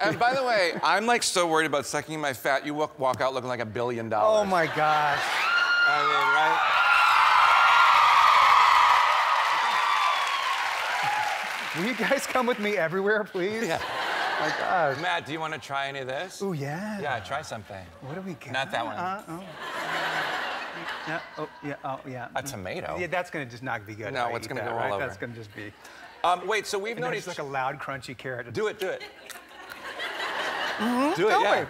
And by the way, I'm like so worried about sucking my fat, you walk out looking like $1 billion. Oh my gosh. I mean, right? Will you guys come with me everywhere, please? Yeah. My gosh. Matt, do you want to try any of this? Oh, yeah. Yeah, try something. What do we get? Not that one. Oh, yeah. A tomato? Yeah, that's going to just not be good. No, it's going to go all over. That's going to just be... wait, so we've noticed... like a loud, crunchy carrot. Do it, do it. Mm-hmm. Do it, yeah.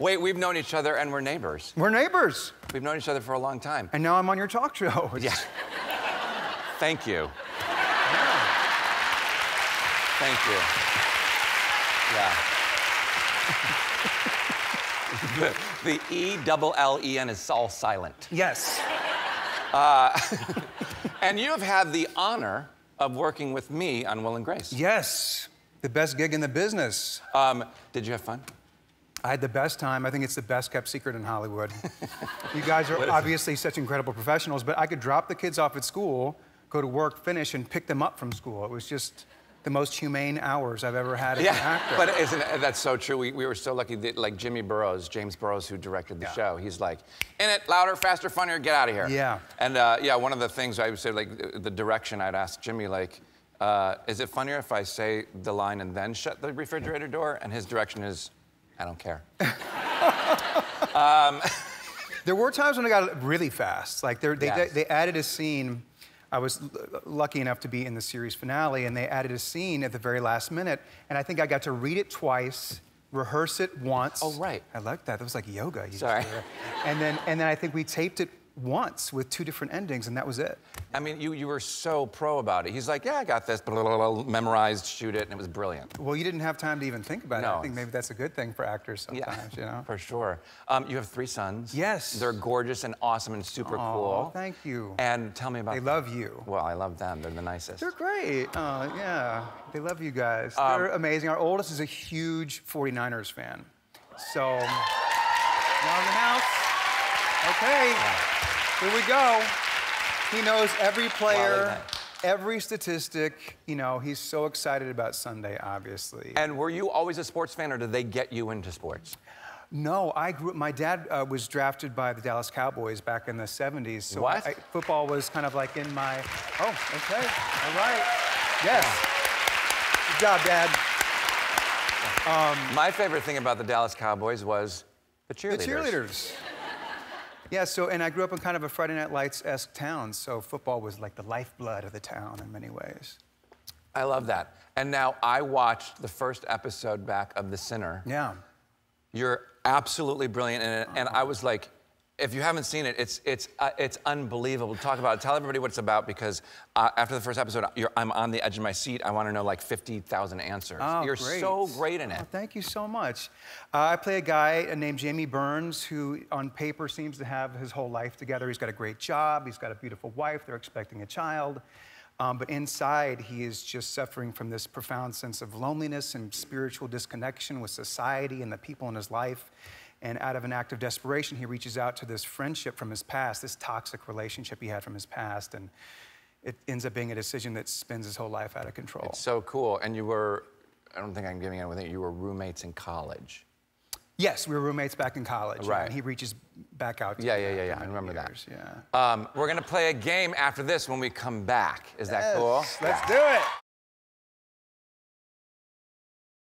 Wait, we've known each other and we're neighbors. We're neighbors. We've known each other for a long time. And now I'm on your talk show. Yeah. Thank you. Yeah. Thank you. Yeah. The E-double-L-E-N is all silent. Yes. And you have had the honor of working with me on Will and Grace. Yes. The best gig in the business. Did you have fun? I had the best time. I think it's the best kept secret in Hollywood. You guys are obviously such incredible professionals, but I could drop the kids off at school, go to work, finish, and pick them up from school. It was just the most humane hours I've ever had as an actor. But isn't that's so true? We were so lucky that, like, James Burrows, who directed the show, he's like, in it, louder, faster, funnier, get out of here. Yeah. And yeah, one of the things I would say, like, the direction I'd ask Jimmy, like, is it funnier if I say the line and then shut the refrigerator door? And his direction is, I don't care. There were times when I got really fast. Like, they added a scene. I was lucky enough to be in the series finale, and they added a scene at the very last minute, and I think I got to read it twice, rehearse it once. Oh, right. I liked that. That was like yoga. Sorry. And then I think we taped it once with 2 different endings, and that was it. I mean, you were so pro about it. He's like, yeah, I got this, blah, blah, blah, memorized, shoot it, and it was brilliant. Well, you didn't have time to even think about it. I think maybe that's a good thing for actors sometimes, you know? For sure. You have 3 sons. Yes. They're gorgeous and awesome and super cool. Thank you. And tell me about them. They love you. Well, I love them. They're the nicest. They're great. Yeah. They love you guys. They're amazing. Our oldest is a huge 49ers fan. So, y'all in the house. Okay. Yeah. Here we go. He knows every player, every statistic. You know, he's so excited about Sunday, obviously. And were you always a sports fan, or did they get you into sports? No, I grew up, my dad was drafted by the Dallas Cowboys back in the 70s. So what? Football was kind of like in my, all right. Yes. Good job, Dad. My favorite thing about the Dallas Cowboys was the cheerleaders. The cheerleaders. Yeah, so, and I grew up in kind of a Friday Night Lights-esque town, so football was like the lifeblood of the town in many ways. I love that. And now I watched the first episode back of The Sinner. Yeah. You're absolutely brilliant in it, and I was like, if you haven't seen it, it's unbelievable. Talk about it. Tell everybody what it's about, because after the first episode, I'm on the edge of my seat. I want to know like 50,000 answers. Oh, you're great. So great in it. Oh, thank you so much. I play a guy named Jamie Burns, who on paper seems to have his whole life together. He's got a great job. He's got a beautiful wife. They're expecting a child. But inside, he is just suffering from this profound sense of loneliness and spiritual disconnection with society and the people in his life. And out of an act of desperation, he reaches out to this friendship from his past, this toxic relationship he had from his past, and it ends up being a decision that spins his whole life out of control. It's so cool. And you were, I don't think I'm giving anything, you were roommates in college. Yes, we were roommates back in college. Right. And he reaches back out to I remember that. Yeah. We're going to play a game after this when we come back. Is that cool? Let's do it.